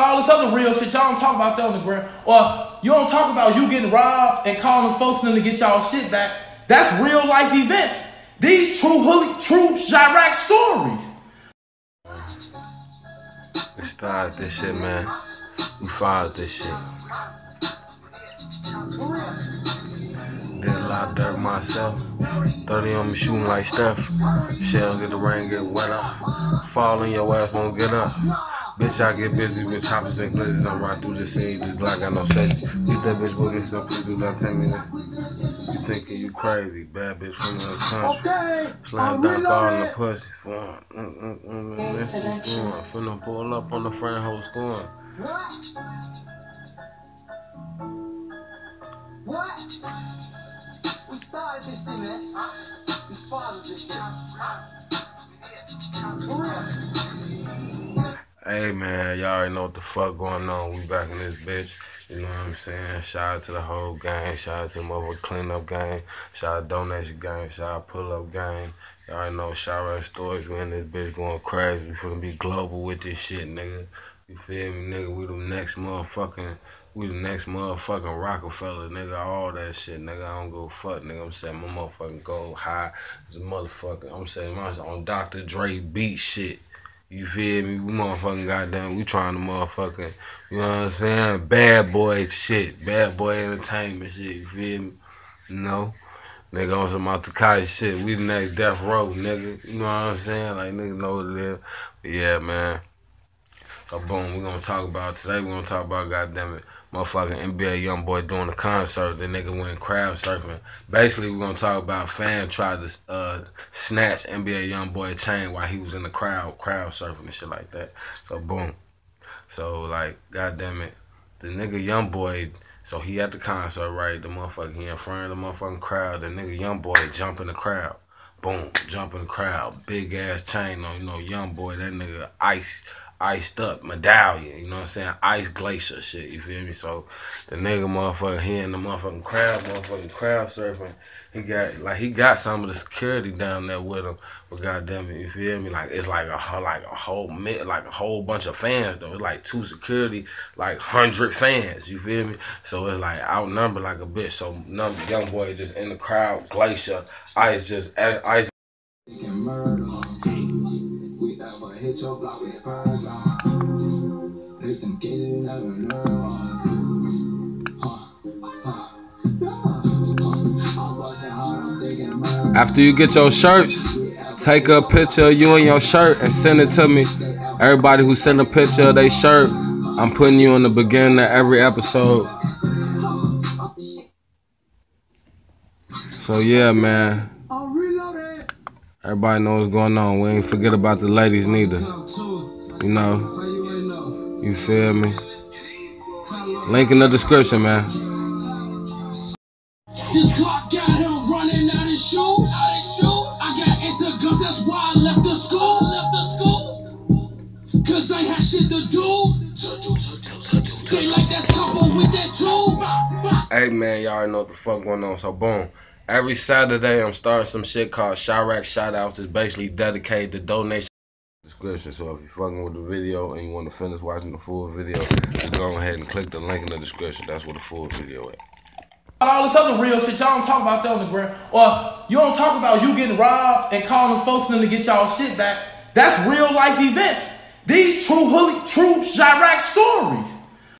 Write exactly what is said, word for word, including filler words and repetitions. all this other real shit y'all don't talk about that on the ground. Or you don't talk about you getting robbed and calling folks in to get y'all shit back. That's real life events. These true holy, true Chiraq stories. We started this shit, man. We fired this shit. Did a lot of dirt myself. thirty on me shooting like Steph. Shell get the rain, get wet up. Fall in your ass, won't get up. Bitch, I get busy with choppers and glizzies. I'm right through the scene, just like I know safety. Get that bitch with this up, please do not take me this. You thinking you crazy, bad bitch from the country. Slam dunk all in the pussy for him. Mm mm mm mm, that's you doing. Finna pull up on the friend host scoring. What? We started this shit, man. We followed this shit. Hey man, y'all already know what the fuck going on. We back in this bitch. You know what I'm saying? Shout out to the whole gang. Shout out to the motherfucking cleanup gang. Shout out to donation gang. Shout out to pull up gang. Y'all already know Chiraq stories. We in this bitch going crazy. We finna be global with this shit, nigga. You feel me, nigga? We the next motherfucking, we the next motherfucking Rockefeller, nigga. All that shit, nigga. I don't go fuck, nigga. I'm saying my motherfucking goal high. This motherfucking, I'm saying mine's on Doctor Dre beat shit. You feel me? We motherfucking goddamn, we trying to motherfucking, you know what I'm saying? Bad boy shit. Bad boy entertainment shit, you feel me? You know? Nigga on some Takashi shit. We the next Death Row, nigga. You know what I'm saying? Like, nigga know what it is. But yeah, man. So boom, we gonna talk about, today we gonna talk about, goddamn it, motherfucking N B A YoungBoy doing a concert. The nigga went crowd surfing. Basically, we're gonna talk about fan tried to uh, snatch N B A YoungBoy chain while he was in the crowd, crowd surfing and shit like that. So boom. So like, goddamn it, the nigga YoungBoy. So he at the concert, right? The motherfucker, he in front of the motherfucking crowd. The nigga YoungBoy jump in the crowd. Boom, jump in the crowd. Big ass chain on, you know, YoungBoy. That nigga ice. Iced up medallion, you know what I'm saying? Ice glacier shit, you feel me? So the nigga motherfucker, he in the motherfucking crowd, motherfucking crowd surfing. He got like he got some of the security down there with him, but goddamn it, you feel me? Like it's like a like a whole like a whole bunch of fans though. It's like two security, like hundred fans, you feel me? So it's like outnumbered like a bitch. So number young boy just in the crowd, glacier, ice just ice. Your block is perfect. With them kids you never know. After you get your shirts, take a picture of you and your shirt and send it to me. Everybody who sent a picture of their shirt, I'm putting you in the beginning of every episode. So yeah, man. Everybody knows what's going on. We ain't forget about the ladies neither. You know. You feel me? Link in the description, man. This clock got him running out his shoes. I got into guns, that's why I left the school. Left the school. Cause I had shit to do. They like that's couple with that tool. Hey man, y'all already know what the fuck going on, so boom. Every Saturday, I'm starting some shit called Chiraq Shoutouts. It's basically dedicated to donation. Description. So if you're fucking with the video and you want to finish watching the full video, just go ahead and click the link in the description. That's where the full video is. All this other real shit, y'all don't talk about that on the ground. Or you don't talk about you getting robbed and calling folks in to get y'all shit back. That's real life events. These true, holy, true Chiraq stories.